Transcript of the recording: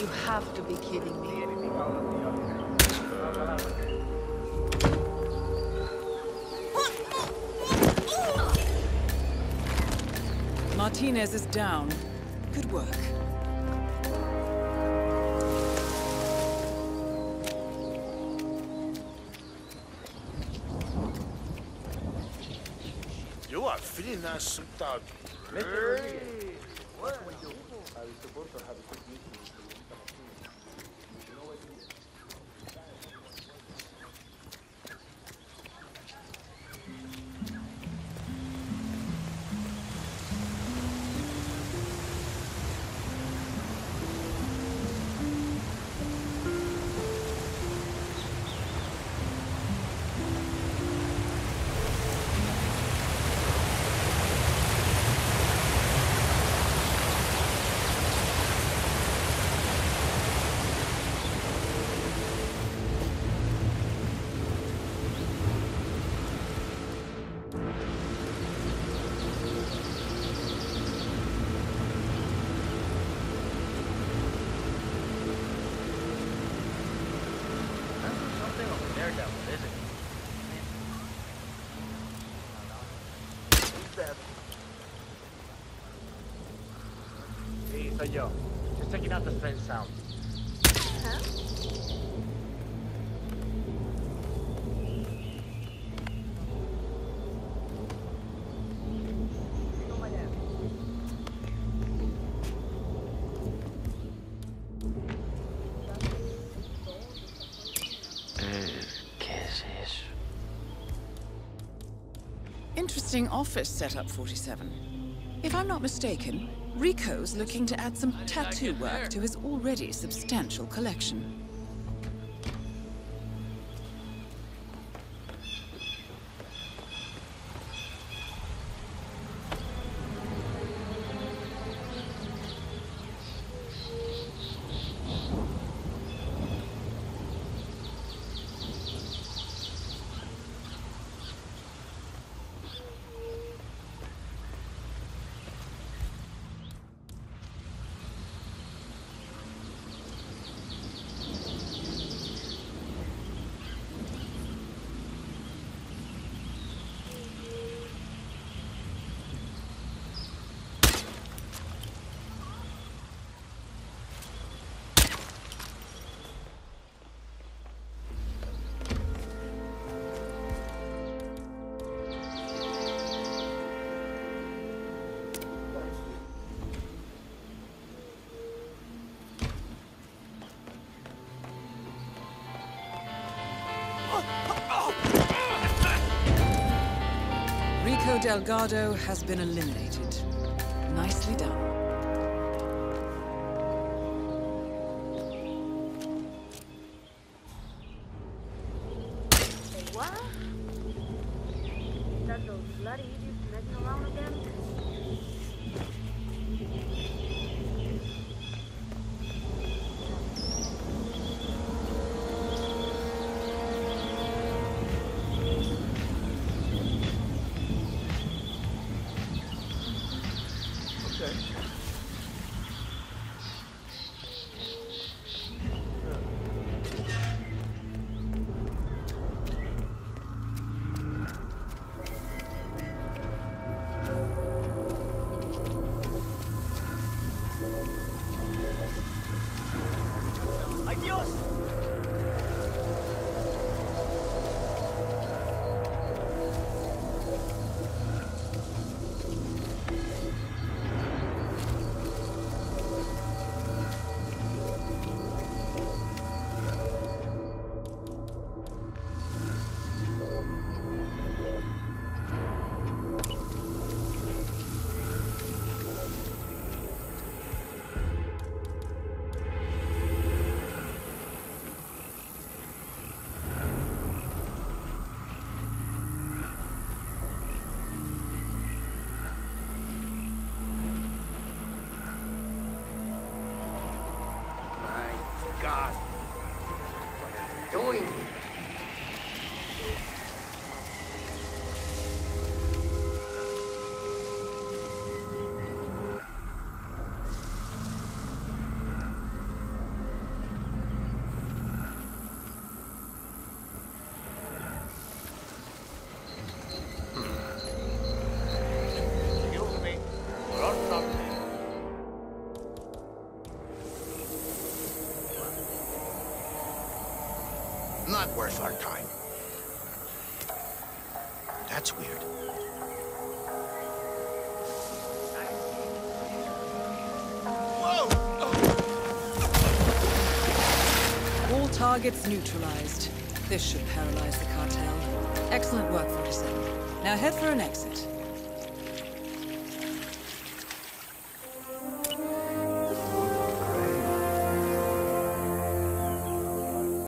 You have to be kidding me. Martinez is down. Good work. You are feeling nice suit out. Hey, so yo, just checking out the fence sound. Huh? Interesting office set up, 47. If I'm not mistaken, Rico's looking to add some tattoo work to his already substantial collection. Diego Delgado has been eliminated. Nicely done. What? That those bloody idiots making around again? not worth our time. That's weird. Whoa! All targets neutralized. This should paralyze the cartel. Excellent work, 47. Now head for an exit.